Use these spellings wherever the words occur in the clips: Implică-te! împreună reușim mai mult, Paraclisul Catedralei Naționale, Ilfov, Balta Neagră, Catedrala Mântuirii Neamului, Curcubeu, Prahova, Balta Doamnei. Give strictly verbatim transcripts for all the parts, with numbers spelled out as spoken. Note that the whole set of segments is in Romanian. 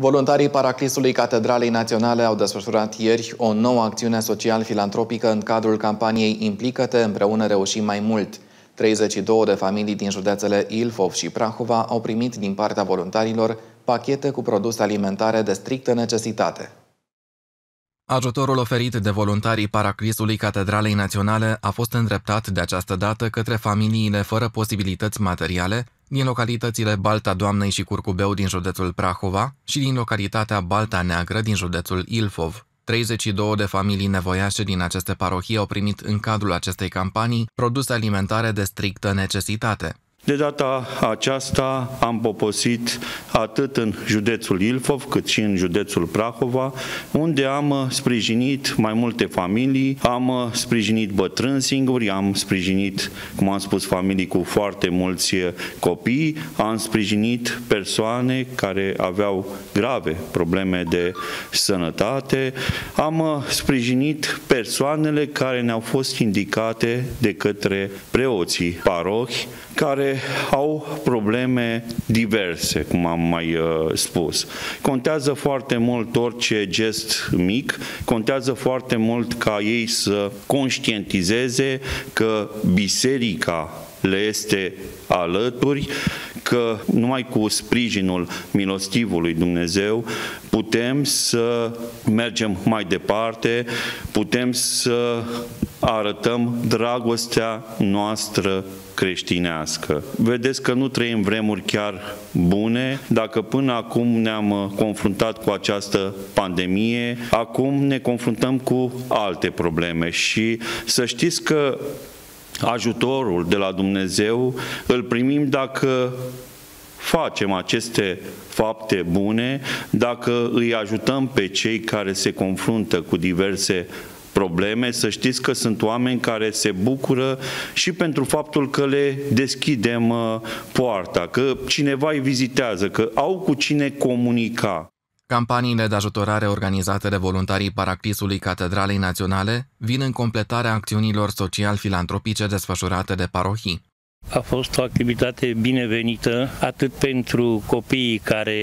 Voluntarii Paraclisului Catedralei Naționale au desfășurat ieri o nouă acțiune social-filantropică în cadrul campaniei Implică-te! Împreună reușim mai mult. treizeci și două de familii din județele Ilfov și Prahova au primit din partea voluntarilor pachete cu produse alimentare de strictă necesitate. Ajutorul oferit de voluntarii Paraclisului Catedralei Naționale a fost îndreptat de această dată către familiile fără posibilități materiale din localitățile Balta Doamnei și Curcubeu din județul Prahova și din localitatea Balta Neagră din județul Ilfov. treizeci și două de familii nevoiașe din aceste parohii au primit în cadrul acestei campanii produse alimentare de strictă necesitate. De data aceasta am poposit atât în județul Ilfov cât și în județul Prahova, unde am sprijinit mai multe familii, am sprijinit bătrâni singuri, am sprijinit, cum am spus, familii cu foarte mulți copii, am sprijinit persoane care aveau grave probleme de sănătate, am sprijinit persoanele care ne-au fost indicate de către preoții parohi, care au probleme diverse, cum am mai uh, spus. Contează foarte mult orice gest mic, contează foarte mult ca ei să conștientizeze că biserica le este alături, că numai cu sprijinul milostivului Dumnezeu putem să mergem mai departe, putem să arătăm dragostea noastră creștinească. Vedeți că nu trăim vremuri chiar bune. Dacă până acum ne-am confruntat cu această pandemie, acum ne confruntăm cu alte probleme și să știți că ajutorul de la Dumnezeu îl primim dacă facem aceste fapte bune, dacă îi ajutăm pe cei care se confruntă cu diverse probleme. Să știți că sunt oameni care se bucură și pentru faptul că le deschidem poarta, că cineva îi vizitează, că au cu cine comunica. Campaniile de ajutorare organizate de voluntarii Paraclisului Catedralei Naționale vin în completarea acțiunilor social-filantropice desfășurate de parohii. A fost o activitate binevenită atât pentru copiii care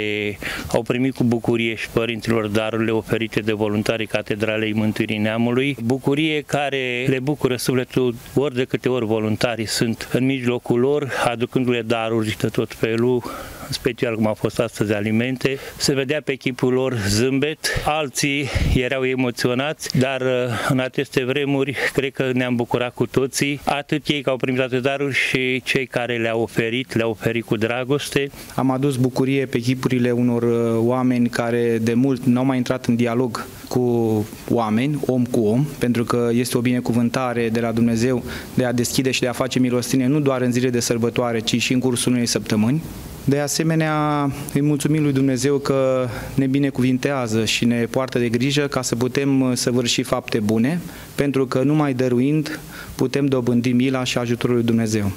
au primit cu bucurie și părinților darurile oferite de voluntarii Catedralei Mântuirii Neamului, bucurie care le bucură sufletul ori de câte ori voluntarii sunt în mijlocul lor, aducându-le daruri de tot felul, în special cum a fost astăzi alimente. Se vedea pe chipul lor zâmbet, alții erau emoționați, dar în aceste vremuri cred că ne-am bucurat cu toții, atât ei care au primit atât daruri și cei care le-au oferit, le-au oferit cu dragoste. Am adus bucurie pe chipurile unor oameni care de mult n-au mai intrat în dialog cu oameni, om cu om, pentru că este o binecuvântare de la Dumnezeu de a deschide și de a face milostine nu doar în zile de sărbătoare, ci și în cursul unei săptămâni. De asemenea, îi mulțumim lui Dumnezeu că ne binecuvintează și ne poartă de grijă ca să putem săvârși fapte bune, pentru că numai dăruind putem dobândi mila și ajutorul lui Dumnezeu.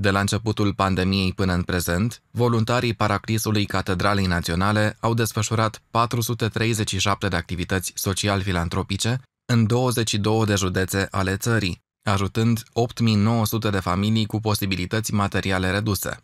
De la începutul pandemiei până în prezent, voluntarii Paraclisului Catedralei Naționale au desfășurat patru sute treizeci și șapte de activități social-filantropice în douăzeci și două de județe ale țării, ajutând opt mii nouă sute de familii cu posibilități materiale reduse.